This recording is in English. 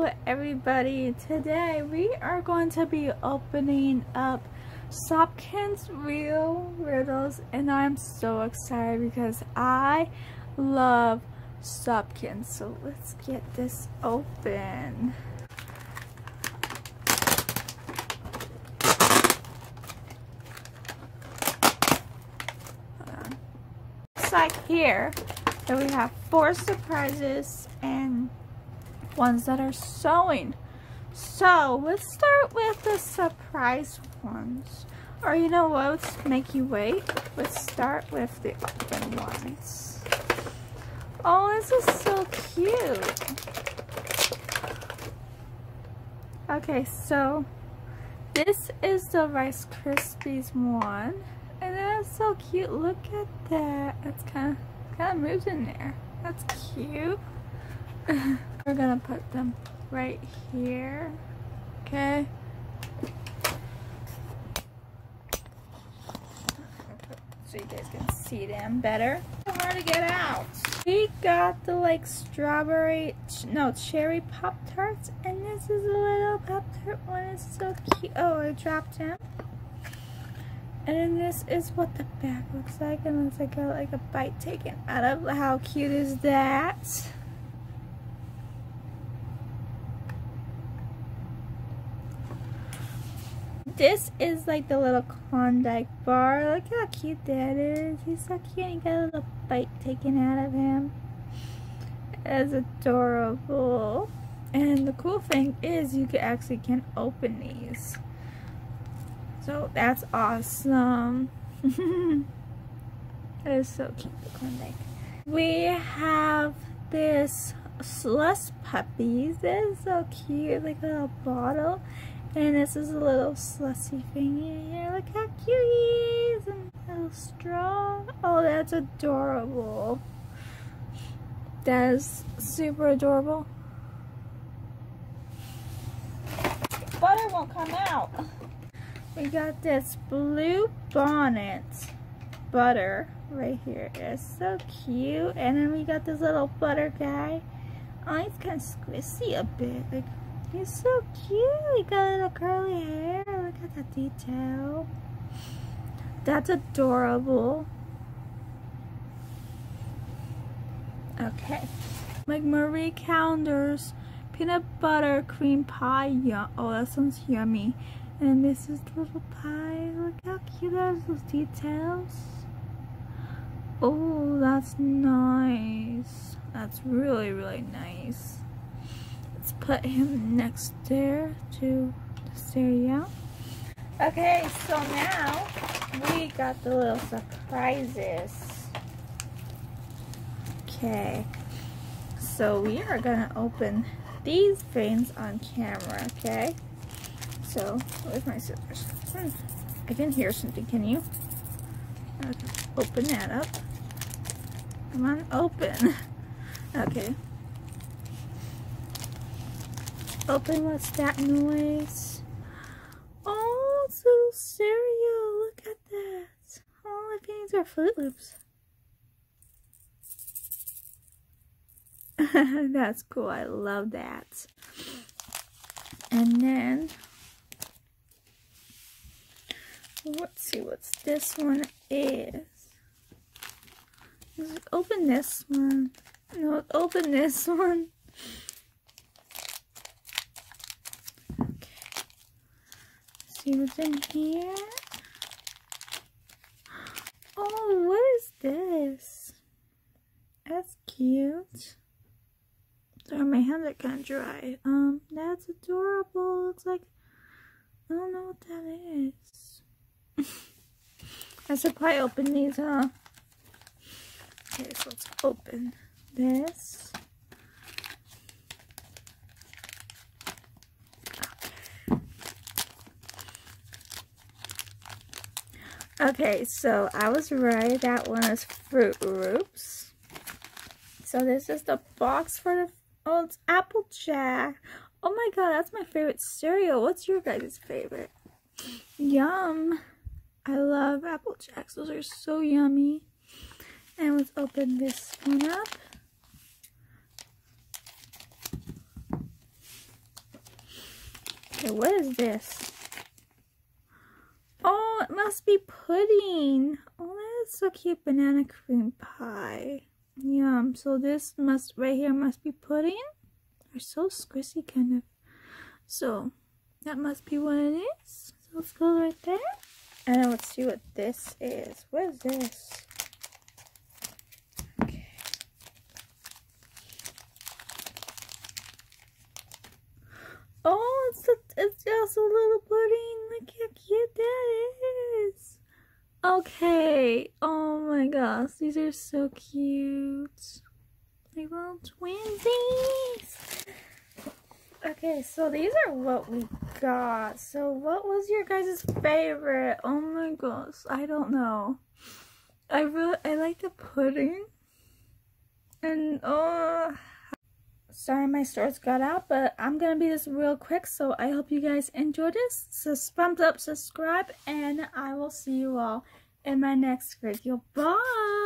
Hello everybody, today we are going to be opening up Shopkins Real Littles, and I'm so excited because I love Shopkins. So let's get this open. Looks like here that we have four surprises and ones that are sewing. So let's start with the surprise ones, or you know what, let's make you wait. Let's start with the open ones. Oh, this is so cute. Okay, so this is the Rice Krispies one, and that's so cute. Look at that. It's kind of moves in there. That's cute. We're gonna put them right here. Okay. So you guys can see them better. Hard to get out. We got the like strawberry, cherry Pop-Tarts, and this is a little Pop-Tart one. It's so cute. Oh, I dropped him. And then this is what the back looks like. It looks like a bite taken out of. How cute is that? This is like the little Klondike bar. Look how cute that is. He's so cute. He got a little bite taken out of him. It's adorable. And the cool thing is you can actually open these. So that's awesome. That is so cute, the Klondike. We have this Slush Puppies. That is so cute. Like a little bottle. And this is a little slushy thingy here. Look how cute he is. And a little straw. Oh, that's adorable. That is super adorable. Butter won't come out. We got this Blue Bonnet butter right here. It's so cute. And then we got this little butter guy. Oh, he's kind of squishy a bit. Like, he's so cute. He got a little curly hair. Look at the detail. That's adorable. Okay. Like Marie Calendars peanut butter cream pie. Yum. Oh, that sounds yummy. And this is the little pie. Look how cute that is, those details. Oh, that's nice. That's really, really nice. Let's put him next there to this area. Okay, so now we got the little surprises. Okay, so we are gonna open these things on camera, okay? So, where's my scissors? I can hear something, can you? Okay, open that up. Come on, open. Okay. Open, what's that noise? Oh, it's a little cereal. Look at that. All the things are Froot Loops. That's cool. I love that. And then, let's see what this one is. Let's open this one. No, open this one. See what's in here. Oh, what is this? That's cute. Sorry, my hands are kind of dry. That's adorable. Looks like, I don't know what that is. I should probably open these, huh? Okay, so let's open this. Okay, so I was right, that one is Froot Loops. So this is the box for the, oh, it's Apple Jack. Oh my god, that's my favorite cereal. What's your guys' favorite? Yum. I love Apple Jacks, those are so yummy. And let's open this one up. Okay, what is this? Oh, it must be pudding. Oh, that is so cute. Banana cream pie. Yum. So this must, right here, must be pudding. They're so squishy, kind of. So that must be what it is. So let's go right there. And let's see what this is. What is this? Okay. Oh, it's just a little pudding. Look how cute that is. Okay. Oh my gosh, these are so cute. Like little twinsies. Okay, so these are what we got. So what was your guys' favorite? Oh my gosh, I don't know. I like the pudding. And oh, sorry my shorts got out, but I'm gonna be this real quick. So I hope you guys enjoyed this. So thumbs up, subscribe, and I will see you all in my next video. Bye!